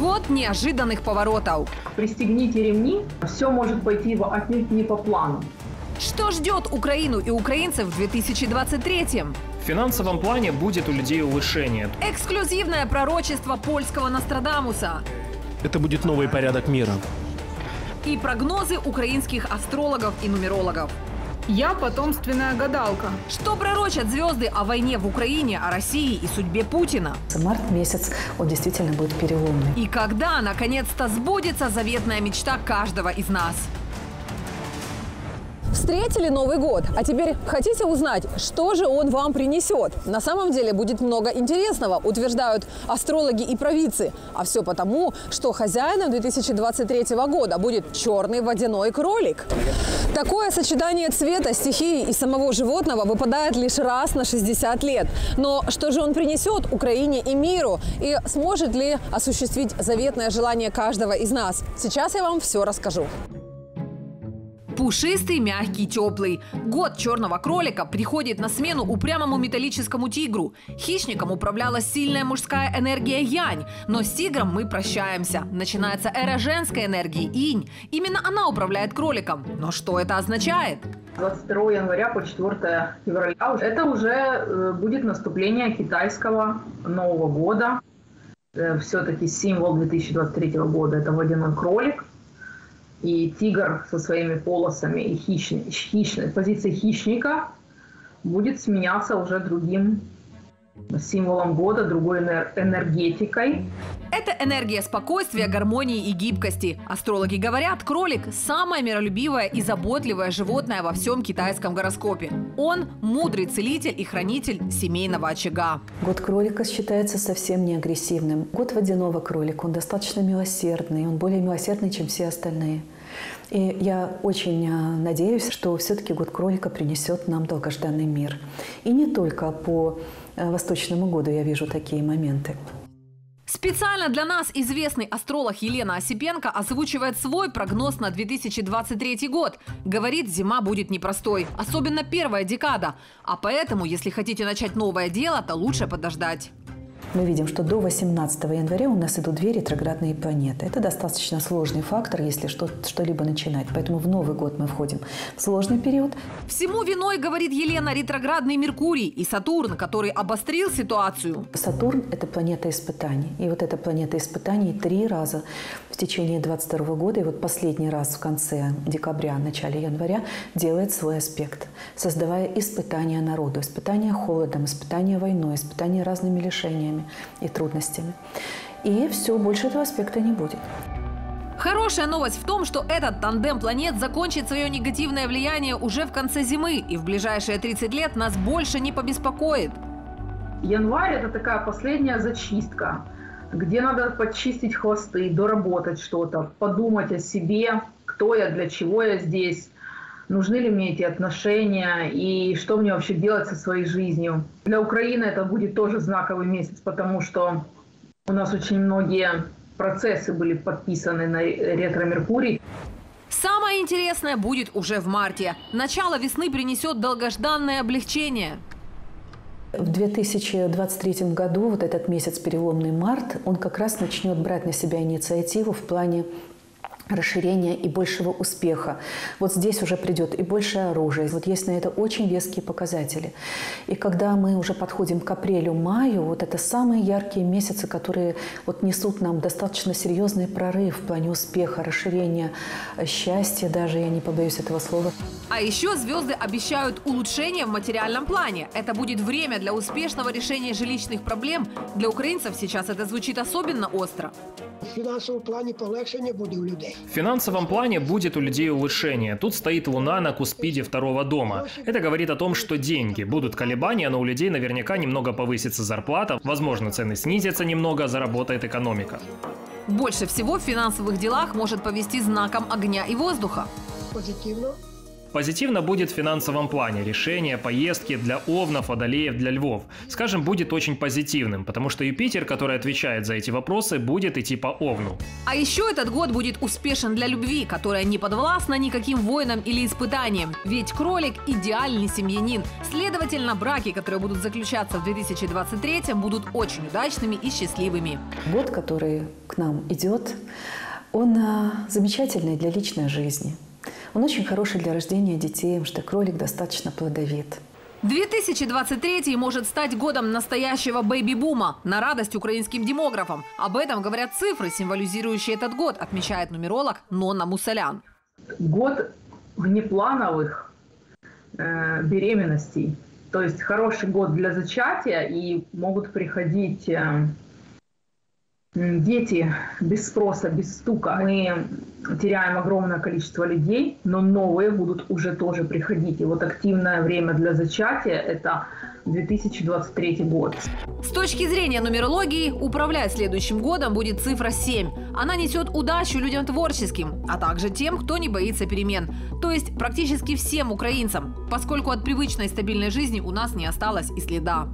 Год неожиданных поворотов. Пристегните ремни, все может пойти отнюдь не по плану. Что ждет Украину и украинцев в 2023-м? В финансовом плане будет у людей улучшение. Эксклюзивное пророчество польского Нострадамуса. Это будет новый порядок мира. И прогнозы украинских астрологов и нумерологов. Я потомственная гадалка. Что пророчат звезды о войне в Украине, о России и судьбе Путина? Март месяц, он действительно будет переломный. И когда, наконец-то, сбудется заветная мечта каждого из нас? Встретили Новый год, а теперь хотите узнать, что же он вам принесет? На самом деле будет много интересного, утверждают астрологи и провидцы. А все потому, что хозяином 2023 года будет черный водяной кролик. Такое сочетание цвета, стихии и самого животного выпадает лишь раз на 60 лет. Но что же он принесет Украине и миру? И сможет ли осуществить заветное желание каждого из нас? Сейчас я вам все расскажу. Пушистый, мягкий, теплый. Год черного кролика приходит на смену упрямому металлическому тигру. Хищником управляла сильная мужская энергия янь, но с тигром мы прощаемся. Начинается эра женской энергии инь. Именно она управляет кроликом. Но что это означает? 22 января по 4 февраля это уже будет наступление китайского Нового года. Все-таки символ 2023 года – это водяной кролик. И тигр со своими полосами и позиция хищника будет сменяться уже другим символом года, другой энергетикой. Это энергия спокойствия, гармонии и гибкости. Астрологи говорят, кролик – самое миролюбивое и заботливое животное во всем китайском гороскопе. Он – мудрый целитель и хранитель семейного очага. Год кролика считается совсем не агрессивным. Год водяного кролика, он достаточно милосердный, он более милосердный, чем все остальные. И я очень надеюсь, что все-таки год кролика принесет нам долгожданный мир. И не только по восточному году я вижу такие моменты. Специально для нас известный астролог Елена Осипенко озвучивает свой прогноз на 2023 год. Говорит, зима будет непростой, особенно первая декада. А поэтому, если хотите начать новое дело, то лучше подождать. Мы видим, что до 18 января у нас идут две ретроградные планеты. Это достаточно сложный фактор, если что-либо начинать. Поэтому в Новый год мы входим в сложный период. Всему виной, говорит Елена, ретроградный Меркурий и Сатурн, который обострил ситуацию. Сатурн – это планета испытаний. И вот эта планета испытаний 3 раза в течение 2022 года, и вот последний раз в конце декабря, начале января, делает свой аспект, создавая испытания народу, испытания холодом, испытания войной, испытания разными лишениями и трудностями. И все, больше этого аспекта не будет. Хорошая новость в том, что этот тандем планет закончит свое негативное влияние уже в конце зимы. И в ближайшие 30 лет нас больше не побеспокоит. Январь – это такая последняя зачистка, где надо подчистить хвосты, доработать что-то, подумать о себе, кто я, для чего я здесь. Нужны ли мне эти отношения и что мне вообще делать со своей жизнью. Для Украины это будет тоже знаковый месяц, потому что у нас очень многие процессы были подписаны на ретро-Меркурий. Самое интересное будет уже в марте. Начало весны принесет долгожданное облегчение. В 2023 году вот этот месяц, переломный март, он как раз начнет брать на себя инициативу в плане расширения и большего успеха. Вот здесь уже придет и больше оружия. Вот есть на это очень веские показатели. И когда мы уже подходим к апрелю-маю, вот это самые яркие месяцы, которые вот несут нам достаточно серьезный прорыв в плане успеха, расширения счастья, даже я не побоюсь этого слова. А еще звезды обещают улучшение в материальном плане. Это будет время для успешного решения жилищных проблем. Для украинцев сейчас это звучит особенно остро. В финансовом плане полегшение будет у людей. В финансовом плане будет у людей улучшение. Тут стоит Луна на куспиде 2-го дома. Это говорит о том, что деньги. Будут колебания, но у людей наверняка немного повысится зарплата. Возможно, цены снизятся немного, заработает экономика. Больше всего в финансовых делах может повести знаком огня и воздуха. Позитивно. Позитивно будет в финансовом плане. Решение поездки для Овнов, Водолеев, для Львов, скажем, будет очень позитивным, потому что Юпитер, который отвечает за эти вопросы, будет идти по Овну. А еще этот год будет успешен для любви, которая не подвластна никаким войнам или испытаниям. Ведь кролик – идеальный семьянин. Следовательно, браки, которые будут заключаться в 2023, будут очень удачными и счастливыми. Год, который к нам идет, он замечательный для личной жизни. Он очень хороший для рождения детей, потому что кролик достаточно плодовит. 2023 может стать годом настоящего бэйби-бума, на радость украинским демографам. Об этом говорят цифры, символизирующие этот год, отмечает нумеролог Нона Мусалян. Год внеплановых беременностей. То есть хороший год для зачатия, и могут приходить дети без спроса, без стука. Мы теряем огромное количество людей, но новые будут уже тоже приходить. И вот активное время для зачатия – это 2023 год. С точки зрения нумерологии, управлять следующим годом будет цифра 7. Она несет удачу людям творческим, а также тем, кто не боится перемен. То есть практически всем украинцам, поскольку от привычной стабильной жизни у нас не осталось и следа.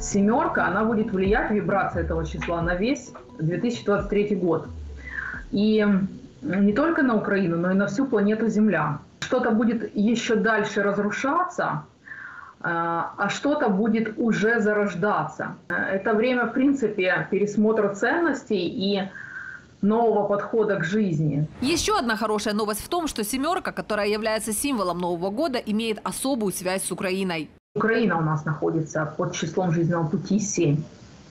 Семерка, она будет влиять, вибрация этого числа, на весь 2023 год. И не только на Украину, но и на всю планету Земля. Что-то будет еще дальше разрушаться, а что-то будет уже зарождаться. Это время, в принципе, пересмотра ценностей и нового подхода к жизни. Еще одна хорошая новость в том, что семерка, которая является символом Нового года, имеет особую связь с Украиной. Украина у нас находится под числом жизненного пути 7,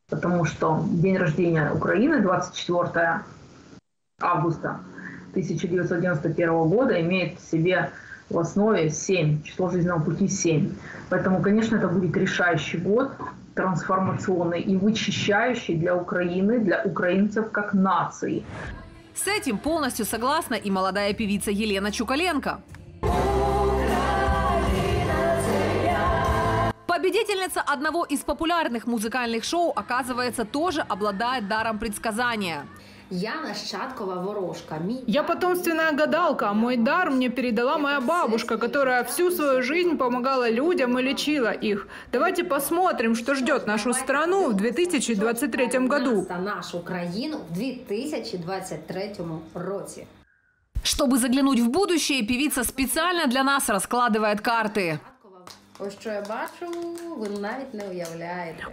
потому что день рождения Украины 24 августа 1991 года имеет в себе в основе 7, число жизненного пути 7. Поэтому, конечно, это будет решающий год, трансформационный и вычищающий для Украины, для украинцев как нации. С этим полностью согласна и молодая певица Елена Чукаленко. Победительница одного из популярных музыкальных шоу, оказывается, тоже обладает даром предсказания. Я потомственная гадалка. Мой дар мне передала моя бабушка, которая всю свою жизнь помогала людям и лечила их. Давайте посмотрим, что ждет нашу страну в 2023 году. Чтобы заглянуть в будущее, певица специально для нас раскладывает карты.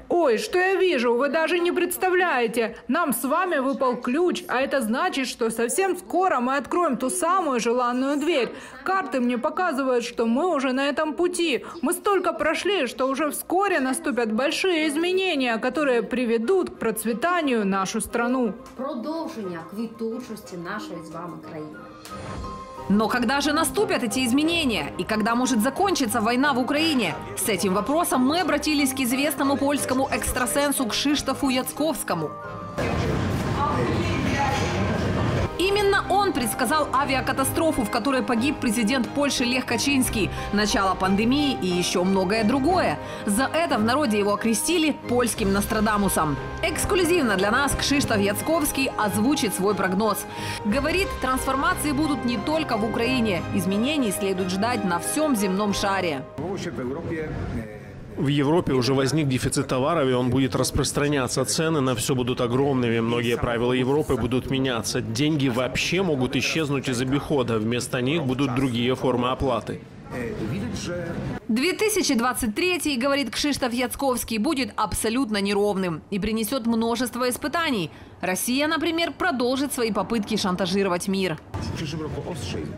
Ой, что я вижу, вы даже не представляете. Нам с вами выпал ключ, а это значит, что совсем скоро мы откроем ту самую желанную дверь. Карты мне показывают, что мы уже на этом пути. Мы столько прошли, что уже вскоре наступят большие изменения, которые приведут к процветанию нашу страну. Продолжение квітучості нашої з вами країни. Но когда же наступят эти изменения? И когда может закончиться война в Украине? С этим вопросом мы обратились к известному польскому экстрасенсу Кшиштофу Яцковскому. Именно он предсказал авиакатастрофу, в которой погиб президент Польши Лех Качинский, начало пандемии и еще многое другое. За это в народе его окрестили польским Нострадамусом. Эксклюзивно для нас Кшиштоф Яцковский озвучит свой прогноз. Говорит, трансформации будут не только в Украине. Изменений следует ждать на всем земном шаре. В Европе уже возник дефицит товаров, и он будет распространяться. Цены на все будут огромными. Многие правила Европы будут меняться. Деньги вообще могут исчезнуть из обихода. Вместо них будут другие формы оплаты. 2023, говорит Кшиштоф Яцковский, будет абсолютно неровным и принесет множество испытаний. Россия, например, продолжит свои попытки шантажировать мир.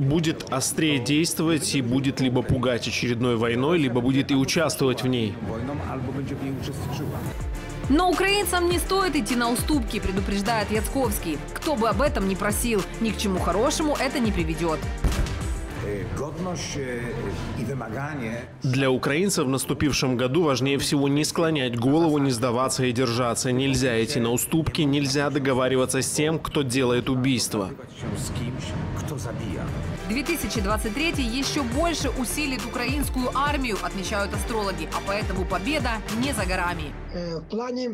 Будет острее действовать и будет либо пугать очередной войной, либо будет и участвовать в ней. Но украинцам не стоит идти на уступки, предупреждает Яцковский. Кто бы об этом ни просил, ни к чему хорошему это не приведет. Для украинцев в наступившем году важнее всего не склонять голову, не сдаваться и держаться. Нельзя идти на уступки, нельзя договариваться с тем, кто делает убийство. 2023 еще больше усилит украинскую армию, отмечают астрологи, а поэтому победа не за горами. В плане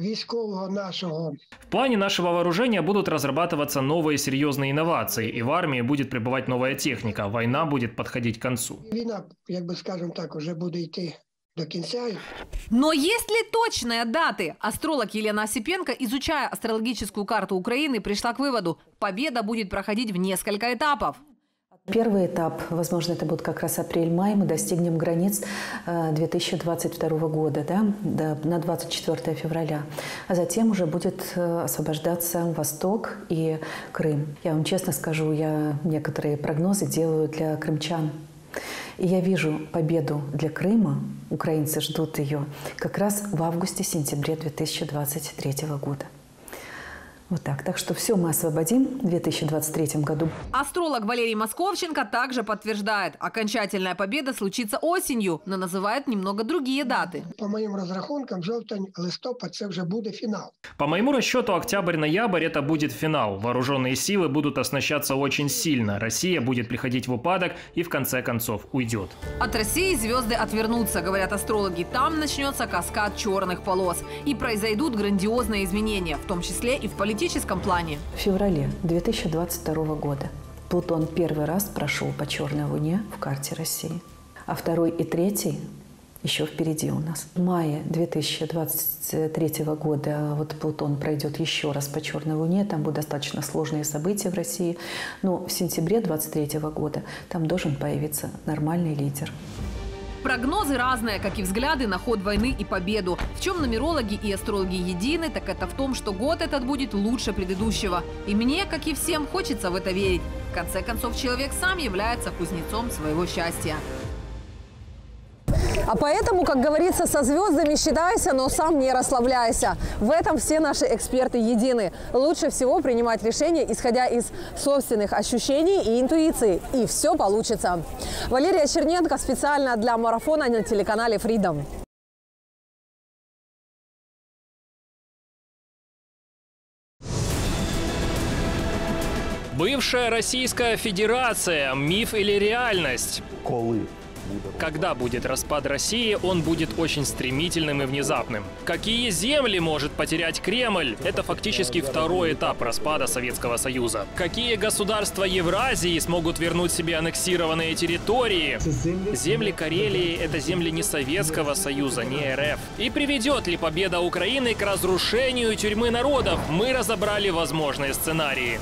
військового нашего. В плане нашего вооружения будут разрабатываться новые серьезные инновации, и в армии будет прибывать новая техника. Война будет подходить к концу. Война, как бы, скажем так, уже будет идти до конца. Но есть ли точные даты? Астролог Елена Осипенко, изучая астрологическую карту Украины, пришла к выводу: победа будет проходить в несколько этапов. Первый этап, возможно, это будет как раз апрель-май, мы достигнем границ 2022 года, да, на 24 февраля. А затем уже будет освобождаться Восток и Крым. Я вам честно скажу, я некоторые прогнозы делаю для крымчан. И я вижу победу для Крыма, украинцы ждут ее, как раз в августе-сентябре 2023 года. Вот так. Так что все мы освободим в 2023 году. Астролог Валерий Московченко также подтверждает, окончательная победа случится осенью, но называет немного другие даты. По моим разрахункам, желтень-листопад – это уже будет финал. По моему расчету, октябрь-ноябрь – это будет финал. Вооруженные силы будут оснащаться очень сильно. Россия будет приходить в упадок и в конце концов уйдет. От России звезды отвернутся, говорят астрологи. Там начнется каскад черных полос. И произойдут грандиозные изменения, в том числе и в политике. В политическом плане. В феврале 2022 года Плутон первый раз прошел по черной луне в карте России, а второй и третий еще впереди у нас. В мае 2023 года вот Плутон пройдет еще раз по черной луне, там будут достаточно сложные события в России, но в сентябре 2023 года там должен появиться нормальный лидер. Прогнозы разные, как и взгляды на ход войны и победу. В чем нумерологи и астрологи едины, так это в том, что год этот будет лучше предыдущего. И мне, как и всем, хочется в это верить. В конце концов, человек сам является кузнецом своего счастья. А поэтому, как говорится, со звездами считайся, но сам не расслабляйся. В этом все наши эксперты едины. Лучше всего принимать решения, исходя из собственных ощущений и интуиции. И все получится. Валерия Черненко специально для марафона на телеканале Freedom. Бывшая Российская Федерация. Миф или реальность? Колы. Когда будет распад России, он будет очень стремительным и внезапным. Какие земли может потерять Кремль? Это фактически второй этап распада Советского Союза. Какие государства Евразии смогут вернуть себе аннексированные территории? Земли Карелии – это земли не Советского Союза, не РФ. И приведет ли победа Украины к разрушению тюрьмы народов? Мы разобрали возможные сценарии.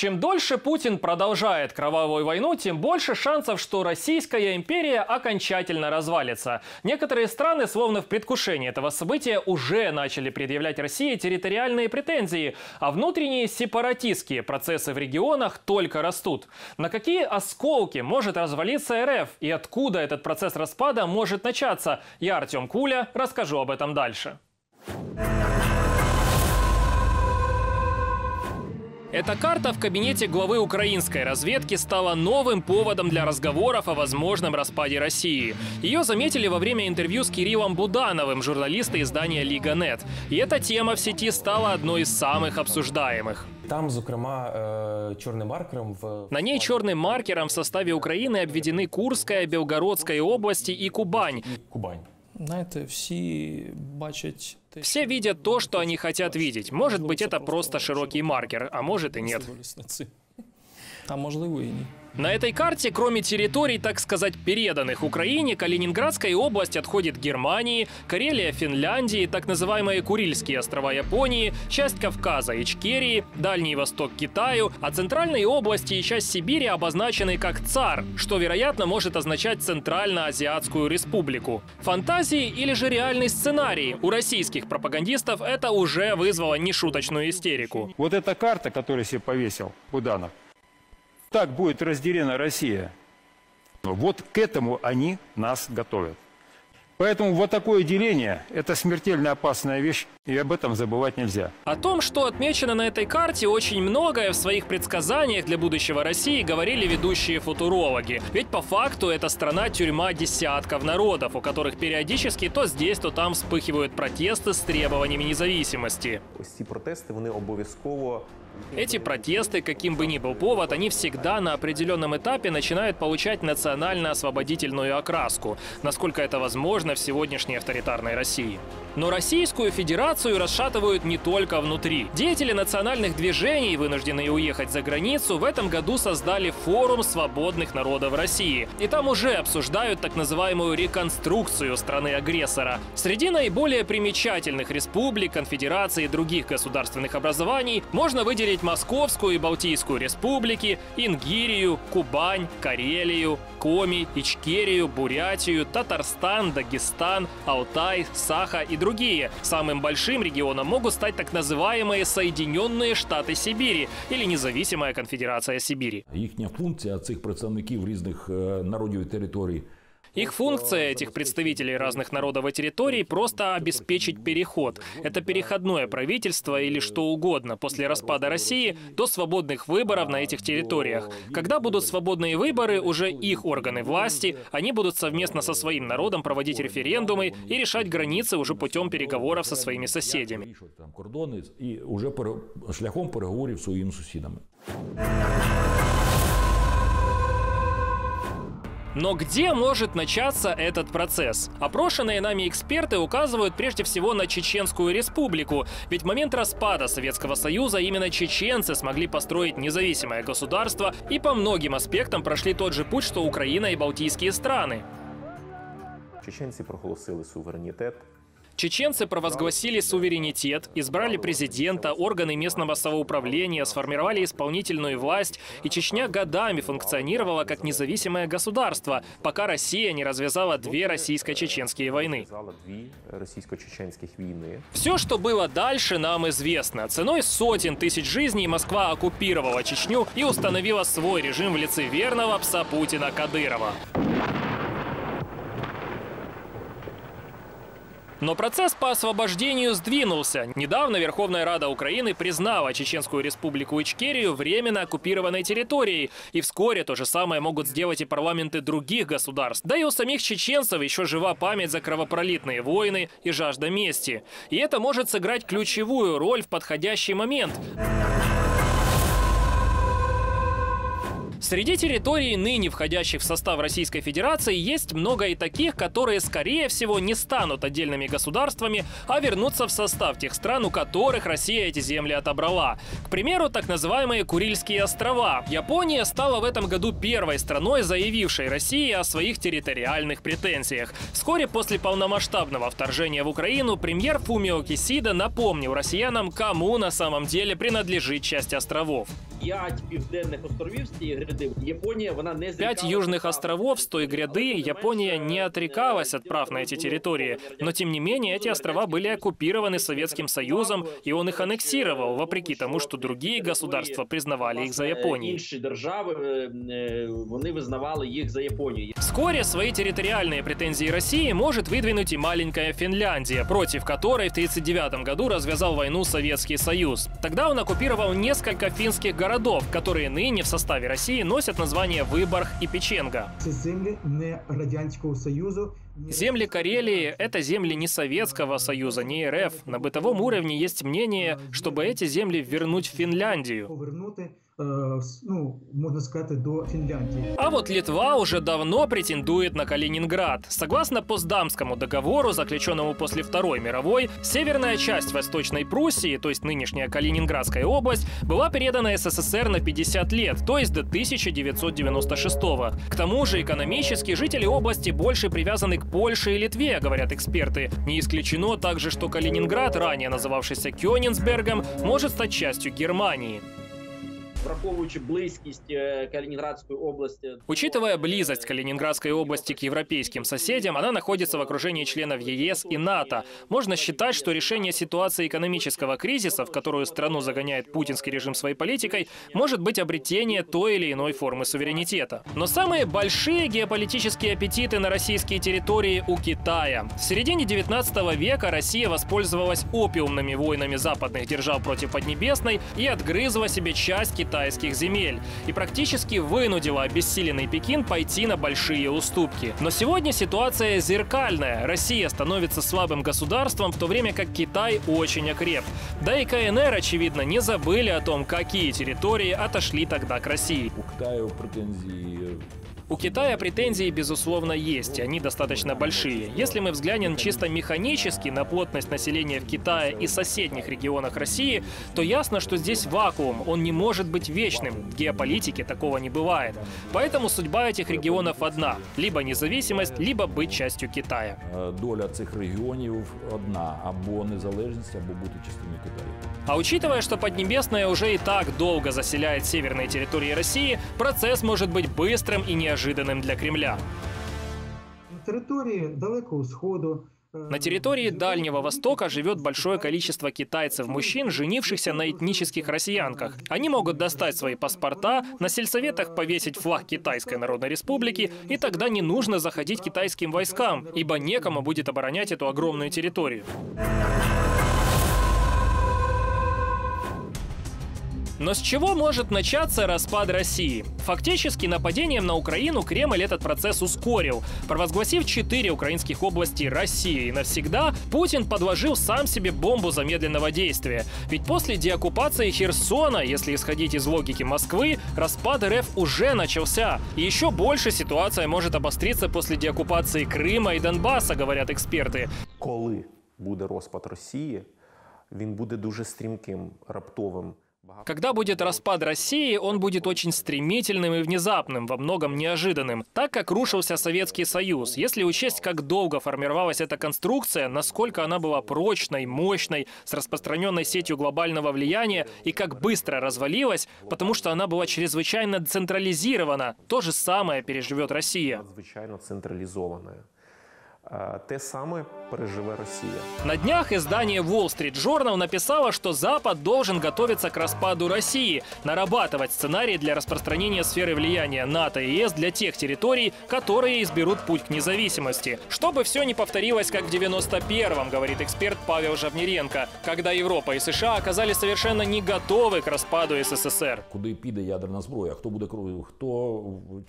Чем дольше Путин продолжает кровавую войну, тем больше шансов, что Российская империя окончательно развалится. Некоторые страны, словно в предвкушении этого события, уже начали предъявлять России территориальные претензии, а внутренние сепаратистские процессы в регионах только растут. На какие осколки может развалиться РФ и откуда этот процесс распада может начаться? Я, Артём Куля, расскажу об этом дальше. Эта карта в кабинете главы украинской разведки стала новым поводом для разговоров о возможном распаде России. Ее заметили во время интервью с Кириллом Будановым, журналиста издания «Лига.нет». И эта тема в сети стала одной из самых обсуждаемых. Там, зокрема, черным маркером... На ней черным маркером в составе Украины обведены Курская, Белгородская области и Кубань. Знаете, все видят то, что они хотят видеть. Может быть, это просто широкий маркер, а может и нет. На этой карте, кроме территорий, так сказать, переданных Украине, Калининградская область отходит Германии, Карелия, Финляндии, так называемые Курильские острова Японии, часть Кавказа, Ичкерии, Дальний Восток Китаю, а центральные области и часть Сибири обозначены как ЦАР, что, вероятно, может означать Центрально-Азиатскую Республику. Фантазии или же реальный сценарий? У российских пропагандистов это уже вызвало нешуточную истерику. Вот эта карта, которую себе повесил Буданов. Так будет разделена Россия. Вот к этому они нас готовят. Поэтому вот такое деление – это смертельно опасная вещь. И об этом забывать нельзя. О том, что отмечено на этой карте, очень многое в своих предсказаниях для будущего России говорили ведущие футурологи. Ведь по факту эта страна – тюрьма десятков народов, у которых периодически то здесь, то там вспыхивают протесты с требованиями независимости. Эти протесты, каким бы ни был повод, они всегда на определенном этапе начинают получать национально-освободительную окраску, насколько это возможно в сегодняшней авторитарной России. Но Российскую Федерацию расшатывают не только внутри. Деятели национальных движений, вынужденные уехать за границу, в этом году создали форум свободных народов России. И там уже обсуждают так называемую реконструкцию страны-агрессора. Среди наиболее примечательных республик, конфедераций и других государственных образований можно выделить Московскую и Балтийскую республики, Ингирию, Кубань, Карелию, Коми, Ичкерию, Бурятию, Татарстан, Дагестан, Алтай, Саха и другие. Самым большим регионом могут стать так называемые Соединенные Штаты Сибири или Независимая Конфедерация Сибири. Їхня функція цих представників різних народів і територій. Их функция, этих представителей разных народов и территорий, просто обеспечить переход. Это переходное правительство или что угодно после распада России до свободных выборов на этих территориях. Когда будут свободные выборы, уже их органы власти, они будут совместно со своим народом проводить референдумы и решать границы уже путем переговоров со своими соседями. И уже шляхом переговоров со своими соседями. Но где может начаться этот процесс? Опрошенные нами эксперты указывают прежде всего на Чеченскую республику. Ведь в момент распада Советского Союза именно чеченцы смогли построить независимое государство и по многим аспектам прошли тот же путь, что Украина и балтийские страны. Чеченцы проголосили суверенитет. Чеченцы провозгласили суверенитет, избрали президента, органы местного самоуправления, сформировали исполнительную власть, и Чечня годами функционировала как независимое государство, пока Россия не развязала две российско-чеченские войны. Все, что было дальше, нам известно. Ценой сотен тысяч жизней Москва оккупировала Чечню и установила свой режим в лице верного пса Путина Кадырова. Но процесс по освобождению сдвинулся. Недавно Верховная Рада Украины признала Чеченскую республику Ичкерию временно оккупированной территорией. И вскоре то же самое могут сделать и парламенты других государств. Да и у самих чеченцев еще жива память за кровопролитные войны и жажда мести. И это может сыграть ключевую роль в подходящий момент. Среди территорий, ныне входящих в состав Российской Федерации, есть много и таких, которые, скорее всего, не станут отдельными государствами, а вернутся в состав тех стран, у которых Россия эти земли отобрала. К примеру, так называемые Курильские острова. Япония стала в этом году первой страной, заявившей России о своих территориальных претензиях. Вскоре после полномасштабного вторжения в Украину премьер Фумио Кисида напомнил россиянам, кому на самом деле принадлежит часть островов. 5 южных островов с той гряды Япония не отрекалась от прав на эти территории. Но тем не менее эти острова были оккупированы Советским Союзом, и он их аннексировал, вопреки тому, что другие государства признавали их за Японию. Вскоре свои территориальные претензии России может выдвинуть и маленькая Финляндия, против которой в 1939 году развязал войну Советский Союз. Тогда он оккупировал несколько финских городов, которые ныне в составе России носят названия Выборг и Печенга. Земли Карелии – это земли не Советского Союза, не РФ. На бытовом уровне есть мнение, чтобы эти земли вернуть в Финляндию. Можно сказать, до Финляндии. А вот Литва уже давно претендует на Калининград. Согласно Потсдамскому договору, заключенному после Второй мировой, северная часть Восточной Пруссии, то есть нынешняя Калининградская область, была передана СССР на 50 лет, то есть до 1996-го. К тому же экономически жители области больше привязаны к Польше и Литве, говорят эксперты. Не исключено также, что Калининград, ранее называвшийся Кёнигсбергом, может стать частью Германии. Учитывая близость Калининградской области к европейским соседям, она находится в окружении членов ЕС и НАТО. Можно считать, что решение ситуации экономического кризиса, в которую страну загоняет путинский режим своей политикой, может быть обретение той или иной формы суверенитета. Но самые большие геополитические аппетиты на российские территории у Китая. В середине 19 века Россия воспользовалась опиумными войнами западных держав против Поднебесной и отгрызла себе часть китайских земель. И практически вынудила обессиленный Пекин пойти на большие уступки. Но сегодня ситуация зеркальная. Россия становится слабым государством, в то время как Китай очень окреп. Да и КНР, очевидно, не забыли о том, какие территории отошли тогда к России. У Китая претензии, безусловно, есть, и они достаточно большие. Если мы взглянем чисто механически на плотность населения в Китае и соседних регионах России, то ясно, что здесь вакуум, он не может быть вечным. В геополитике такого не бывает. Поэтому судьба этих регионов одна – либо независимость, либо быть частью Китая. Доля этих регионов одна – або независимость, або быть частью Китая. А учитывая, что Поднебесная уже и так долго заселяет северные территории России, процесс может быть быстрым и неожиданным для Кремля. Территории Далекого Схода. На территории Дальнего Востока живет большое количество китайцев-мужчин, женившихся на этнических россиянках. Они могут достать свои паспорта, на сельсоветах повесить флаг Китайской Народной Республики, и тогда не нужно заходить китайским войскам, ибо некому будет оборонять эту огромную территорию. Но с чего может начаться распад России? Фактически нападением на Украину Кремль этот процесс ускорил. Провозгласив 4 украинских области России навсегда, Путин подложил сам себе бомбу замедленного действия. Ведь после деоккупации Херсона, если исходить из логики Москвы, распад РФ уже начался. И еще больше ситуация может обостриться после деоккупации Крыма и Донбасса, говорят эксперты. Коли будет распад России, он будет очень стримким, раптовым. Когда будет распад России, он будет очень стремительным и внезапным, во многом неожиданным, так как рушился Советский Союз. Если учесть, как долго формировалась эта конструкция, насколько она была прочной, мощной, с распространенной сетью глобального влияния и как быстро развалилась, потому что она была чрезвычайно децентрализирована, то же самое переживет Россия. Те самое пережила Россия. На днях издание Wall Street Journal написало, что Запад должен готовиться к распаду России, нарабатывать сценарий для распространения сферы влияния НАТО и ЕС для тех территорий, которые изберут путь к независимости. Чтобы все не повторилось, как в 91-м, говорит эксперт Павел Жавнеренко, когда Европа и США оказались совершенно не готовы к распаду СССР.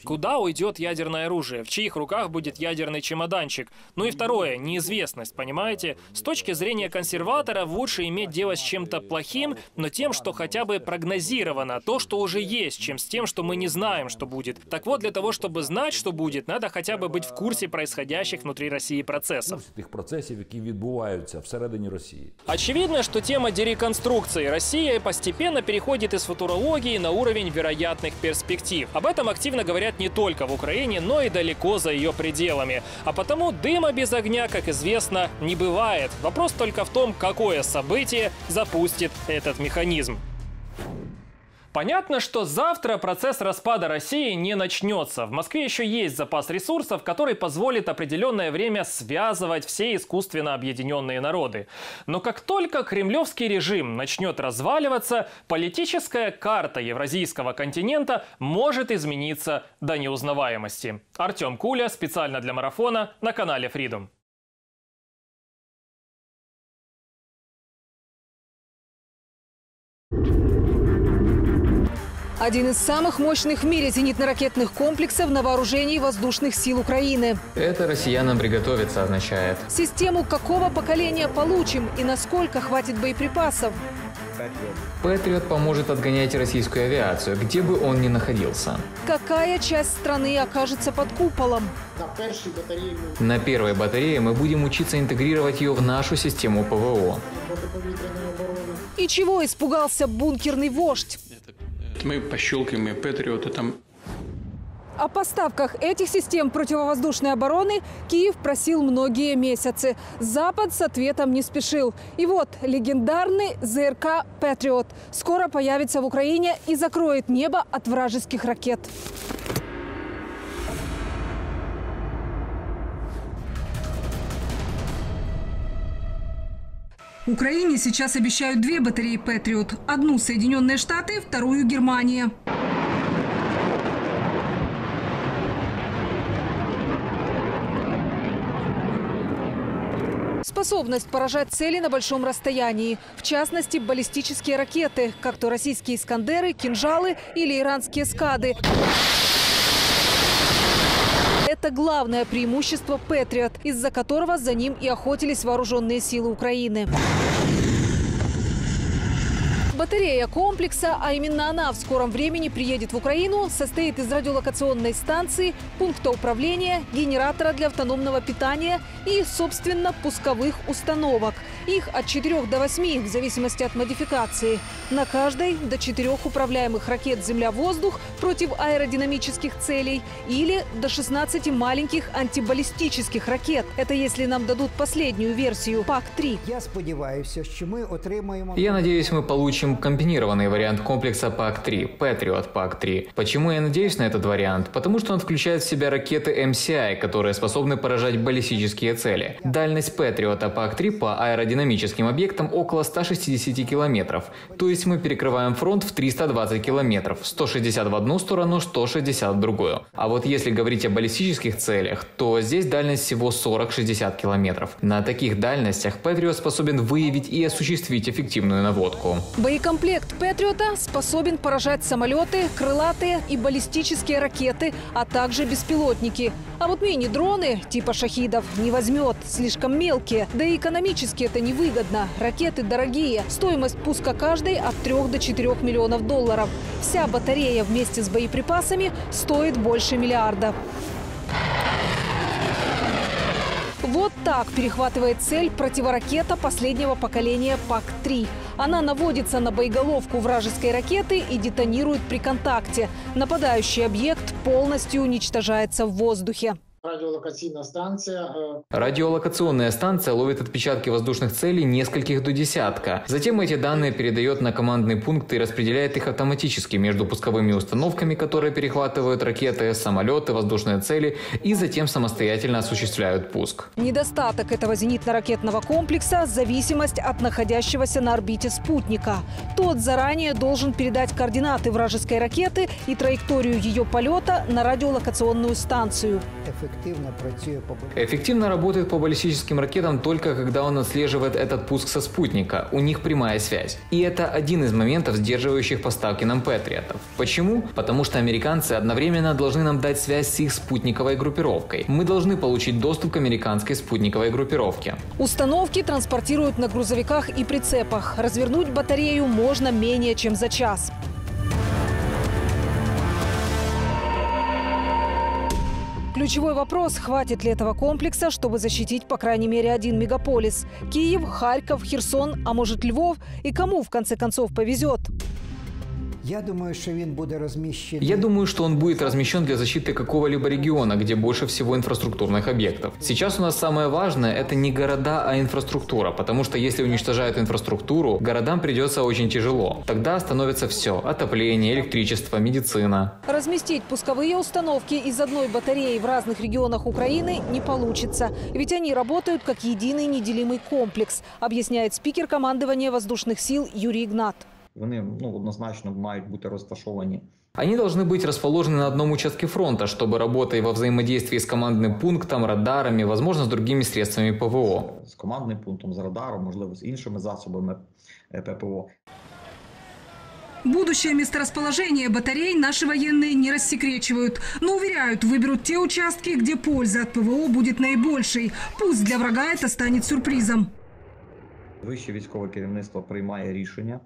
Куда уйдет ядерное оружие? В чьих руках будет ядерный чемоданчик? Ну и второе, неизвестность, понимаете? С точки зрения консерваторов лучше иметь дело с чем-то плохим, но тем, что хотя бы прогнозировано, то, что уже есть, чем с тем, что мы не знаем, что будет. Так вот, для того, чтобы знать, что будет, надо хотя бы быть в курсе происходящих внутри России процессов. Тех процессов, которые відбуваються всередині Росії. Очевидно, что тема дереконструкции России постепенно переходит из футурологии на уровень вероятных перспектив. Об этом активно говорят не только в Украине, но и далеко за ее пределами. А потому дыма без огня, как известно, не бывает. Вопрос только в том, какое событие запустит этот механизм. Понятно, что завтра процесс распада России не начнется. В Москве еще есть запас ресурсов, который позволит определенное время связывать все искусственно объединенные народы. Но как только кремлевский режим начнет разваливаться, политическая карта евразийского континента может измениться до неузнаваемости. Артём Куля специально для марафона на канале Freedom. Один из самых мощных в мире зенитно-ракетных комплексов на вооружении воздушных сил Украины. Это россиянам приготовиться означает. Систему какого поколения получим и насколько хватит боеприпасов? «Патриот» поможет отгонять российскую авиацию, где бы он ни находился. Какая часть страны окажется под куполом? На первой батарее мы будем учиться интегрировать ее в нашу систему ПВО. И чего испугался бункерный вождь? Мы пощелкаем и «Патриоты» там. О поставках этих систем противовоздушной обороны Киев просил многие месяцы. Запад с ответом не спешил. И вот легендарный ЗРК «Патриот» скоро появится в Украине и закроет небо от вражеских ракет. Украине сейчас обещают две батареи «Патриот». Одну – Соединенные Штаты, вторую – Германия. Способность поражать цели на большом расстоянии. В частности, баллистические ракеты, как то российские «Искандеры», «Кинжалы» или иранские «Скады». Это главное преимущество «Патриот», из-за которого за ним и охотились вооруженные силы Украины. Батарея комплекса, а именно она в скором времени приедет в Украину, состоит из радиолокационной станции, пункта управления, генератора для автономного питания и, собственно, пусковых установок. Их от 4 до 8, в зависимости от модификации. На каждой до 4 управляемых ракет «Земля-воздух» против аэродинамических целей или до 16 маленьких антибаллистических ракет. Это если нам дадут последнюю версию ПАК-3. Я надеюсь, мы получим комбинированный вариант комплекса ПАК-3, «Патриот» ПАК-3. Почему я надеюсь на этот вариант? Потому что он включает в себя ракеты МСИ, которые способны поражать баллистические цели. Дальность «Патриота» ПАК-3 по аэродинамическим объектам около 160 километров. То есть мы перекрываем фронт в 320 километров, 160 в одну сторону, 160 в другую. А вот если говорить о баллистических целях, то здесь дальность всего 40-60 километров. На таких дальностях «Патриот» способен выявить и осуществить эффективную наводку. Боекомплект «Патриота» способен поражать самолеты, крылатые и баллистические ракеты, а также беспилотники. А вот мини-дроны типа «Шахидов» не возьмет, слишком мелкие. Да и экономически это невыгодно. Ракеты дорогие. Стоимость пуска каждой от 3 до 4 миллионов долларов. Вся батарея вместе с боеприпасами стоит больше миллиарда. Вот так перехватывает цель противоракета последнего поколения ПАК-3. Она наводится на боеголовку вражеской ракеты и детонирует при контакте. Нападающий объект полностью уничтожается в воздухе. Радиолокационная станция ловит отпечатки воздушных целей нескольких до десятка. Затем эти данные передает на командный пункт и распределяет их автоматически между пусковыми установками, которые перехватывают ракеты, самолеты, воздушные цели и затем самостоятельно осуществляют пуск. Недостаток этого зенитно-ракетного комплекса – зависимость от находящегося на орбите спутника. Тот заранее должен передать координаты вражеской ракеты и траекторию ее полета на радиолокационную станцию. Эффективно работает по баллистическим ракетам только когда он отслеживает этот пуск со спутника. У них прямая связь. И это один из моментов, сдерживающих поставки нам «Патриотов». Почему? Потому что американцы одновременно должны нам дать связь с их спутниковой группировкой. Мы должны получить доступ к американской спутниковой группировке. Установки транспортируют на грузовиках и прицепах. Развернуть батарею можно менее чем за час. Ключевой вопрос – хватит ли этого комплекса, чтобы защитить по крайней мере один мегаполис? Киев, Харьков, Херсон, а может Львов? И кому в конце концов повезет? Я думаю, что он будет размещен для защиты какого-либо региона, где больше всего инфраструктурных объектов. Сейчас у нас самое важное – это не города, а инфраструктура, потому что если уничтожают инфраструктуру, городам придется очень тяжело. Тогда становится все – отопление, электричество, медицина. Разместить пусковые установки из одной батареи в разных регионах Украины не получится, ведь они работают как единый неделимый комплекс, объясняет спикер командования воздушных сил Юрий Игнат. Вони, однозначно мають бути розташовані. Они должны быть расположены на одном участке фронта, чтобы работая во взаимодействии с командным пунктом, радарами, возможно, с другими средствами ПВО. С командным пунктом, с радаром, возможно, с другими засобами ППО. Будущее месторасположение батарей наши военные не рассекречивают, но уверяют, выберут те участки, где польза от ПВО будет наибольшей. Пусть для врага это станет сюрпризом. Высшее військовое керівництво принимает решение.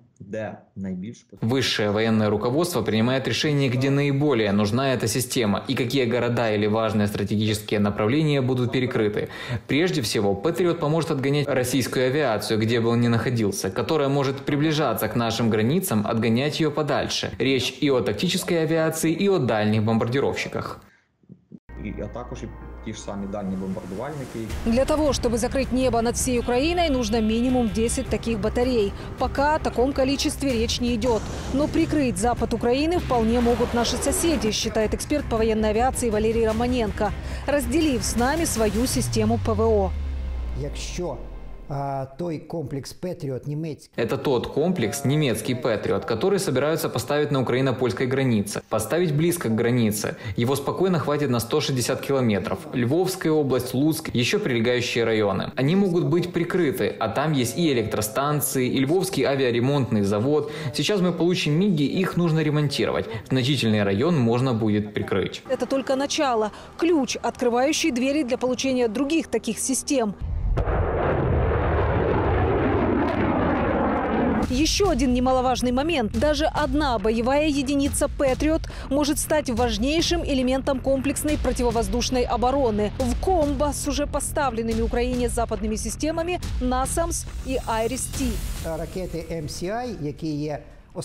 Высшее военное руководство принимает решение, где наиболее нужна эта система и какие города или важные стратегические направления будут перекрыты. Прежде всего, «Патриот» поможет отгонять российскую авиацию, где бы он ни находился, которая может приближаться к нашим границам, отгонять ее подальше. Речь и о тактической авиации, и о дальних бомбардировщиках. Для того, чтобы закрыть небо над всей Украиной, нужно минимум 10 таких батарей. Пока о таком количестве речь не идет. Но прикрыть запад Украины вполне могут наши соседи, считает эксперт по военной авиации Валерий Романенко, разделив с нами свою систему ПВО. Это тот комплекс, немецкий «Патриот», который собираются поставить на украино-польской границе. Поставить близко к границе. Его спокойно хватит на 160 километров. Львовская область, Луцк, еще прилегающие районы. Они могут быть прикрыты, а там есть и электростанции, и Львовский авиаремонтный завод. Сейчас мы получим МИГи, их нужно ремонтировать. Значительный район можно будет прикрыть. Это только начало. Ключ, открывающий двери для получения других таких систем. Еще один немаловажный момент. Даже одна боевая единица «Патриот» может стать важнейшим элементом комплексной противовоздушной обороны. В комбо с уже поставленными Украине западными системами «Насамс» и «Айрис-Т».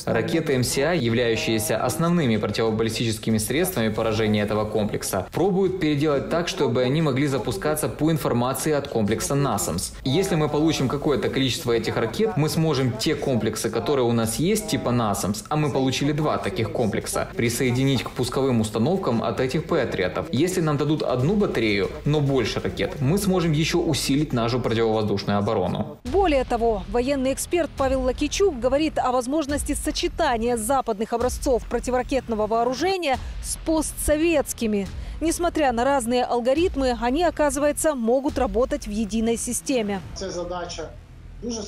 Ракеты МСА, являющиеся основными противобаллистическими средствами поражения этого комплекса, пробуют переделать так, чтобы они могли запускаться по информации от комплекса «Насамс». Если мы получим какое-то количество этих ракет, мы сможем те комплексы, которые у нас есть, типа «Насамс», а мы получили 2 таких комплекса, присоединить к пусковым установкам от этих «Патриотов». Если нам дадут одну батарею, но больше ракет, мы сможем еще усилить нашу противовоздушную оборону. Более того, военный эксперт Павел Лакичук говорит о возможности сочетание западных образцов противоракетного вооружения с постсоветскими. Несмотря на разные алгоритмы, они, оказывается, могут работать в единой системе.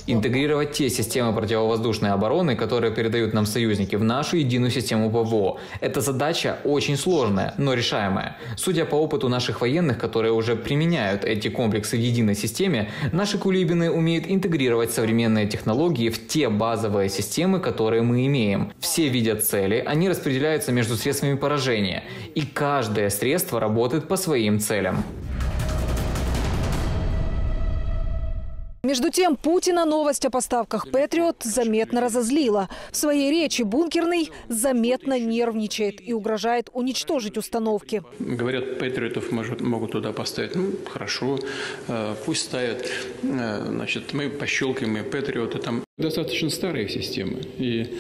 Интегрировать те системы противовоздушной обороны, которые передают нам союзники, в нашу единую систему ПВО. Эта задача очень сложная, но решаемая. Судя по опыту наших военных, которые уже применяют эти комплексы в единой системе, наши кулибины умеют интегрировать современные технологии в те базовые системы, которые мы имеем. Все видят цели, они распределяются между средствами поражения. И каждое средство работает по своим целям. Между тем, Путина новость о поставках «Патриот» заметно разозлила. В своей речи Бункерный заметно нервничает и угрожает уничтожить установки. Говорят, «Патриотов» могут туда поставить. Ну, хорошо, пусть ставят. Значит, мы пощелкаем, и «Патриоты» там. Достаточно старая система, и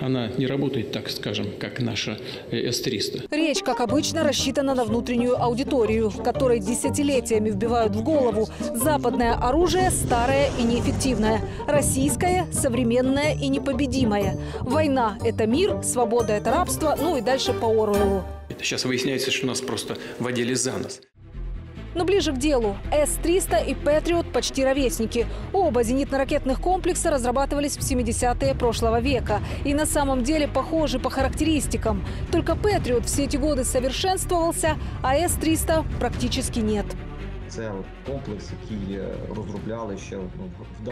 она не работает так, скажем, как наша С-300. Речь, как обычно, рассчитана на внутреннюю аудиторию, которой десятилетиями вбивают в голову: западное оружие старое и неэффективное, российское современное и непобедимое. Война – это мир, свобода – это рабство, ну и дальше по Оруэллу. Сейчас выясняется, что нас просто водили за нос. Но ближе к делу. С-300 и «Патриот» почти ровесники. Оба зенитно-ракетных комплекса разрабатывались в 70-е прошлого века. И на самом деле похожи по характеристикам. Только «Патриот» все эти годы совершенствовался, а С-300 практически нет.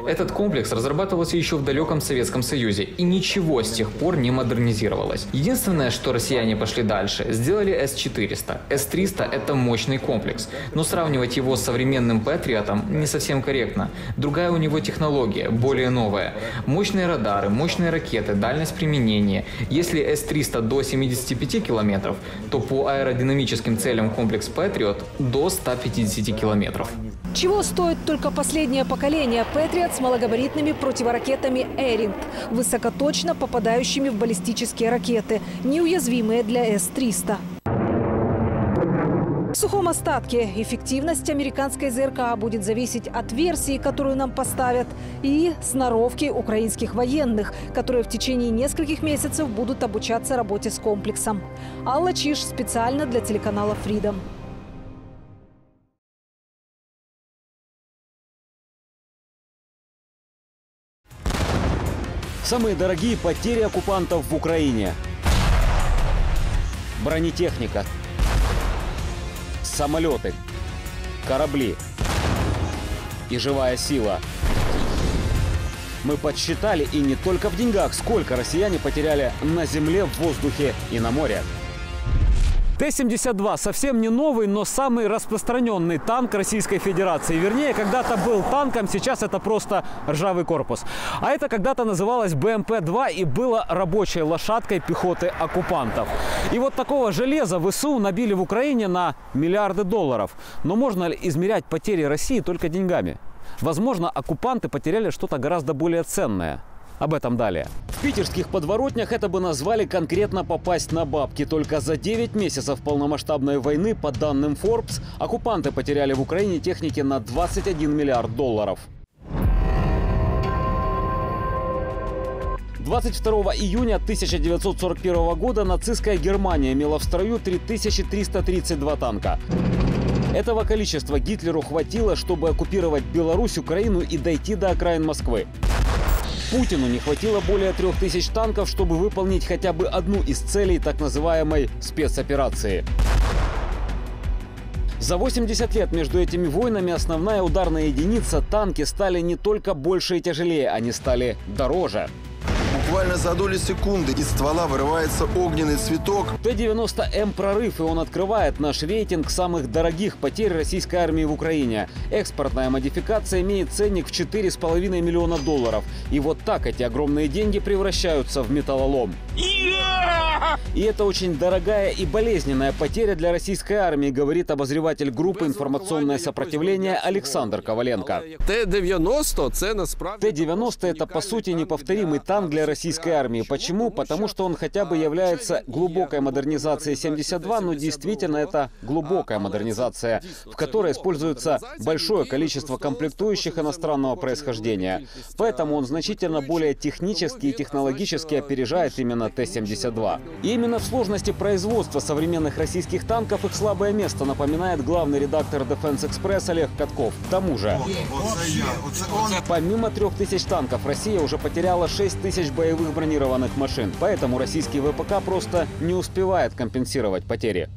Этот комплекс разрабатывался еще в далеком Советском Союзе, и ничего с тех пор не модернизировалось. Единственное, что россияне пошли дальше, сделали С-400. С-300 – это мощный комплекс, но сравнивать его с современным «Патриотом» не совсем корректно. Другая у него технология, более новая. Мощные радары, мощные ракеты, дальность применения. Если С-300 до 75 километров, то по аэродинамическим целям комплекс «Патриот» до 150 километров. Чего стоит только последнее поколение «Патриот» с малогабаритными противоракетами «Эринд», высокоточно попадающими в баллистические ракеты, неуязвимые для С-300. В сухом остатке эффективность американской ЗРК будет зависеть от версии, которую нам поставят, и сноровки украинских военных, которые в течение нескольких месяцев будут обучаться работе с комплексом. Алла Чиж специально для телеканала Freedom. Самые дорогие потери оккупантов в Украине. Бронетехника. Самолеты. Корабли. И живая сила. Мы подсчитали, и не только в деньгах, сколько россияне потеряли на земле, в воздухе и на море. Т-72 совсем не новый, но самый распространенный танк Российской Федерации. Вернее, когда-то был танком, сейчас это просто ржавый корпус. А это когда-то называлось БМП-2 и было рабочей лошадкой пехоты оккупантов. И вот такого железа ВСУ набили в Украине на миллиарды долларов. Но можно ли измерять потери России только деньгами? Возможно, оккупанты потеряли что-то гораздо более ценное. Об этом далее. В питерских подворотнях это бы назвали конкретно попасть на бабки. Только за 9 месяцев полномасштабной войны, по данным Forbes, оккупанты потеряли в Украине техники на 21 миллиард долларов. 22 июня 1941 года нацистская Германия имела в строю 3332 танка. Этого количества Гитлеру хватило, чтобы оккупировать Беларусь, Украину и дойти до окраин Москвы. Путину не хватило более 3000 танков, чтобы выполнить хотя бы одну из целей так называемой спецоперации. За 80 лет между этими войнами основная ударная единица, танки, стали не только больше и тяжелее, они стали дороже. Буквально за доли секунды из ствола вырывается огненный цветок. Т-90М прорыв, и он открывает наш рейтинг самых дорогих потерь российской армии в Украине. Экспортная модификация имеет ценник в 4,5 миллиона долларов. И вот так эти огромные деньги превращаются в металлолом. И это очень дорогая и болезненная потеря для российской армии, говорит обозреватель группы «Информационное сопротивление» Александр Коваленко. Т-90 – это, по сути, неповторимый танк для российской армии. Почему? Потому что он хотя бы является глубокой модернизацией 72, но действительно это глубокая модернизация, в которой используется большое количество комплектующих иностранного происхождения. Поэтому он значительно более технически и технологически опережает именно Т-72. И именно в сложности производства современных российских танков их слабое место, напоминает главный редактор Defense Express Олег Катков. К тому же, помимо 3000 танков, Россия уже потеряла 6000 боевых бронированных машин. Поэтому российский ВПК просто не успевает компенсировать потери.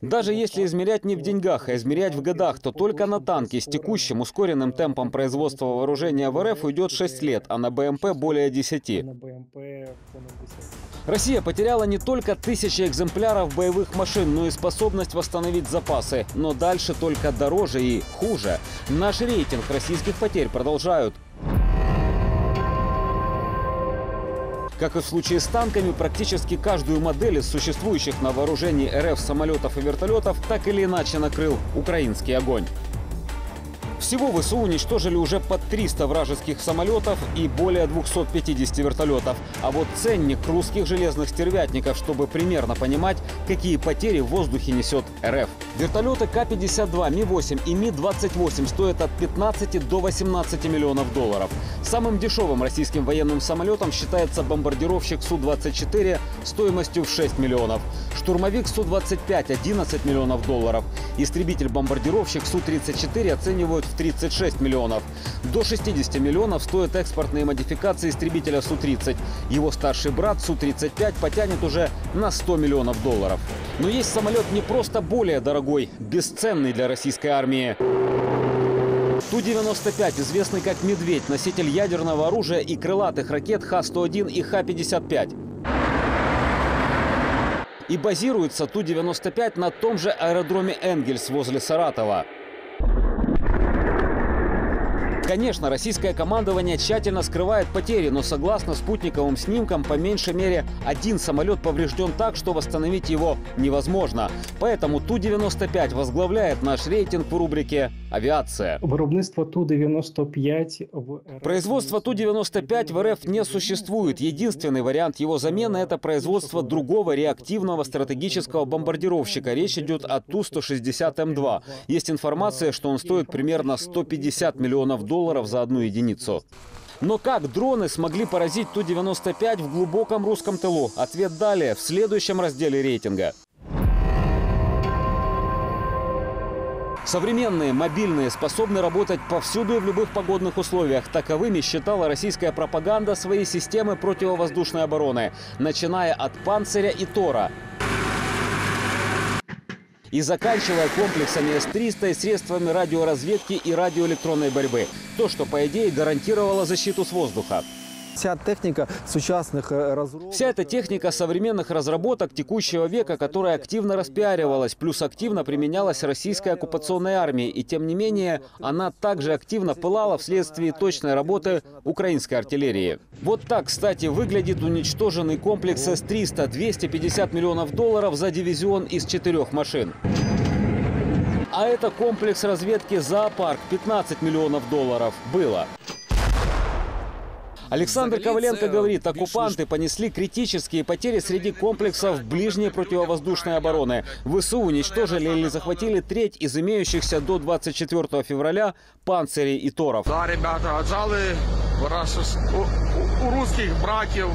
Даже если измерять не в деньгах, а измерять в годах, то только на танки с текущим ускоренным темпом производства вооружения в РФ уйдет 6 лет, а на БМП более 10. Россия потеряла не только 1000 экземпляров боевых машин, но и способность восстановить запасы. Но дальше только дороже и хуже. Наш рейтинг российских потерь продолжают. Как и в случае с танками, практически каждую модель из существующих на вооружении РФ самолетов и вертолетов так или иначе накрыл украинский огонь. Всего ВСУ уничтожили уже под 300 вражеских самолетов и более 250 вертолетов. А вот ценник русских железных стервятников, чтобы примерно понимать, какие потери в воздухе несет РФ. Вертолеты К-52, Ми-8 и Ми-28 стоят от 15 до 18 миллионов долларов. Самым дешевым российским военным самолетом считается бомбардировщик Су-24 стоимостью в 6 миллионов. Штурмовик Су-25 – 11 миллионов долларов. Истребитель-бомбардировщик Су-34 оценивают в 36 миллионов. До 60 миллионов стоят экспортные модификации истребителя Су-30. Его старший брат Су-35 потянет уже на 100 миллионов долларов. Но есть самолет не просто более дорогой, бесценный для российской армии. Ту-95, известный как «Медведь», носитель ядерного оружия и крылатых ракет Х-101 и Х-55. И базируется Ту-95 на том же аэродроме Энгельс возле Саратова. Конечно, российское командование тщательно скрывает потери, но согласно спутниковым снимкам, по меньшей мере, один самолет поврежден так, что восстановить его невозможно. Поэтому Ту-95 возглавляет наш рейтинг в рубрике «Авиация». Производство Ту-95 в РФ не существует. Единственный вариант его замены – это производство другого реактивного стратегического бомбардировщика. Речь идет о Ту-160М2. Есть информация, что он стоит примерно 150 миллионов долларов. За одну единицу. Но как дроны смогли поразить Ту-95 в глубоком русском тылу? Ответ далее, в следующем разделе рейтинга. Современные, мобильные, способны работать повсюду и в любых погодных условиях. Таковыми считала российская пропаганда свои системы противовоздушной обороны, начиная от «Панциря» и «Тора». и заканчивая комплексами С-300 и средствами радиоразведки и радиоэлектронной борьбы. То, что, по идее, гарантировало защиту с воздуха. Вся эта техника современных разработок текущего века, которая активно распиаривалась, плюс активно применялась российской оккупационной армией. И тем не менее, она также активно пылала вследствие точной работы украинской артиллерии. Вот так, кстати, выглядит уничтоженный комплекс С-300. 250 миллионов долларов за дивизион из 4 машин. А это комплекс разведки «Зоопарк». 15 миллионов долларов было. Александр Коваленко говорит, оккупанты понесли критические потери среди комплексов ближней противовоздушной обороны. ВСУ уничтожили или захватили треть из имеющихся до 24 февраля панцирей и торов. Да, ребята, отжали у русских братьев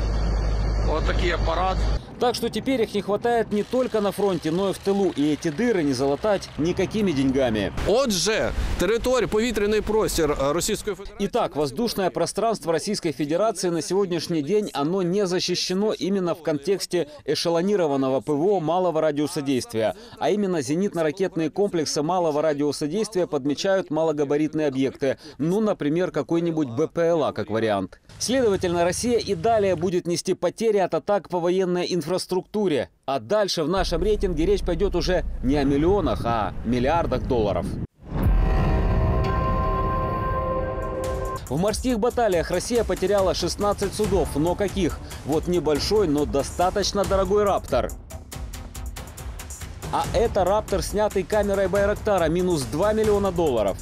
вот такие аппараты. Так что теперь их не хватает не только на фронте, но и в тылу. И эти дыры не залатать никакими деньгами. Отже, территория, повітряний простір Российской Федерации... Итак, воздушное пространство Российской Федерации на сегодняшний день, оно не защищено именно в контексте эшелонированного ПВО малого радиуса действия. А именно зенитно-ракетные комплексы малого радиуса действия подмечают малогабаритные объекты. Ну, например, какой-нибудь БПЛА как вариант. Следовательно, Россия и далее будет нести потери от атак по военной инфраструктуре. А дальше в нашем рейтинге речь пойдет уже не о миллионах, а о миллиардах долларов. В морских баталиях Россия потеряла 16 судов, но каких? Вот небольшой, но достаточно дорогой «Раптор». А это «Раптор», снятый камерой «Байрактара», минус 2 миллиона долларов.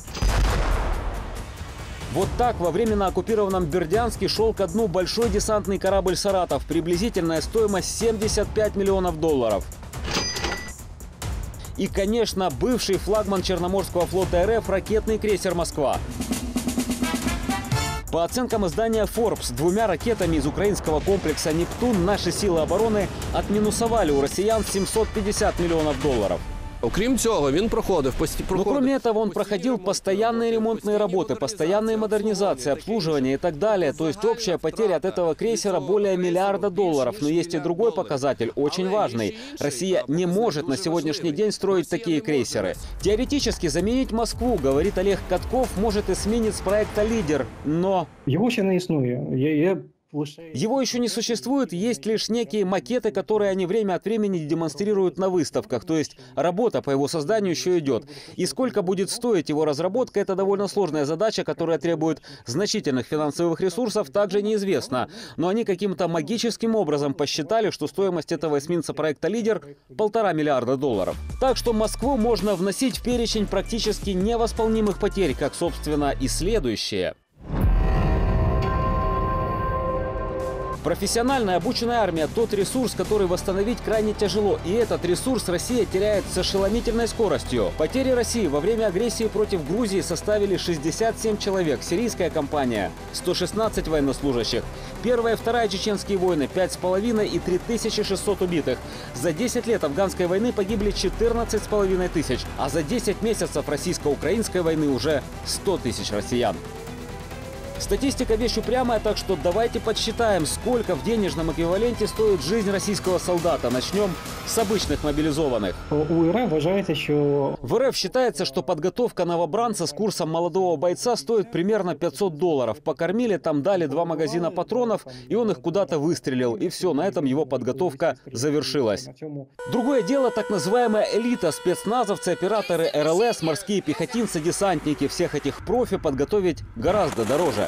Вот так во временно оккупированном Бердянске шел ко дну большой десантный корабль «Саратов». Приблизительная стоимость 75 миллионов долларов. И, конечно, бывший флагман Черноморского флота РФ ракетный крейсер «Москва». По оценкам издания Forbes, двумя ракетами из украинского комплекса «Нептун» наши силы обороны отминусовали у россиян 750 миллионов долларов. Кроме этого, он проходил постоянные ремонтные работы, постоянные модернизации, обслуживание и так далее. То есть общая потеря от этого крейсера более миллиарда долларов. Но есть и другой показатель, очень важный. Россия не может на сегодняшний день строить такие крейсеры. Теоретически заменить Москву, говорит Олег Катков, может эсминец проекта «Лидер», но... Его еще не существует, есть лишь некие макеты, которые они время от времени демонстрируют на выставках. То есть работа по его созданию еще идет. И сколько будет стоить его разработка, это довольно сложная задача, которая требует значительных финансовых ресурсов, также неизвестно. Но они каким-то магическим образом посчитали, что стоимость этого эсминца проекта «Лидер» – 1,5 миллиарда долларов. Так что Москву можно вносить в перечень практически невосполнимых потерь, как, собственно, и следующее. Профессионально обученная армия – тот ресурс, который восстановить крайне тяжело. И этот ресурс Россия теряет с ошеломительной скоростью. Потери России во время агрессии против Грузии составили 67 человек. Сирийская кампания – 116 военнослужащих. Первая и вторая чеченские войны – 5,5 и 3600 убитых. За 10 лет афганской войны погибли 14,5 тысяч. А за 10 месяцев российско-украинской войны уже 100 тысяч россиян. Статистика вещь упрямая, так что давайте подсчитаем, сколько в денежном эквиваленте стоит жизнь российского солдата. Начнем с обычных мобилизованных. В РФ считается, что подготовка новобранца с курсом молодого бойца стоит примерно 500 долларов. Покормили, там дали 2 магазина патронов, и он их куда-то выстрелил. И все, на этом его подготовка завершилась. Другое дело так называемая элита, спецназовцы, операторы РЛС, морские пехотинцы, десантники. Всех этих профи подготовить гораздо дороже.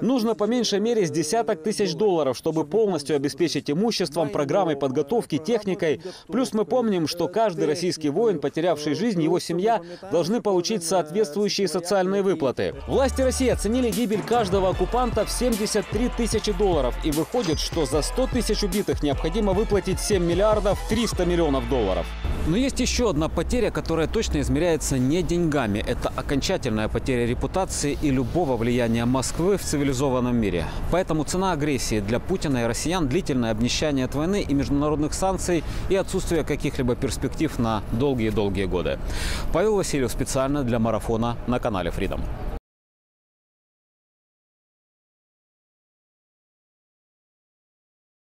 Нужно по меньшей мере с десяток тысяч долларов, чтобы полностью обеспечить имуществом, программой подготовки, техникой. Плюс мы помним, что каждый российский воин, потерявший жизнь, его семья должны получить соответствующие социальные выплаты. Власти России оценили гибель каждого оккупанта в 73 тысячи долларов. И выходит, что за 100 тысяч убитых необходимо выплатить 7 миллиардов 300 миллионов долларов. Но есть еще одна потеря, которая точно измеряется не деньгами. Это окончательная потеря репутации и любого влияния Москвы в цивилизованном мире. Поэтому цена агрессии для Путина и россиян – длительное обнищание от войны и международных санкций и отсутствие каких-либо перспектив на долгие-долгие годы. Павел Васильев специально для марафона на канале Freedom.